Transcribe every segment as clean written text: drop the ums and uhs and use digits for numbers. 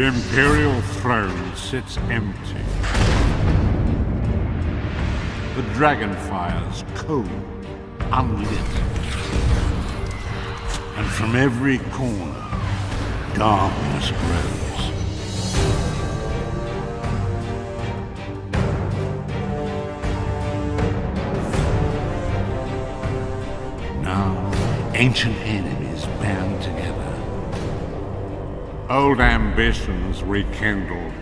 The Imperial throne sits empty. The dragonfires cold, unlit. And from every corner, darkness grows. Now, ancient enemies band together. Old ambitions rekindled.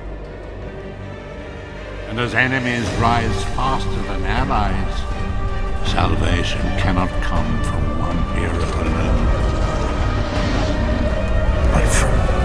And as enemies rise faster than allies, salvation cannot come from one era alone, but from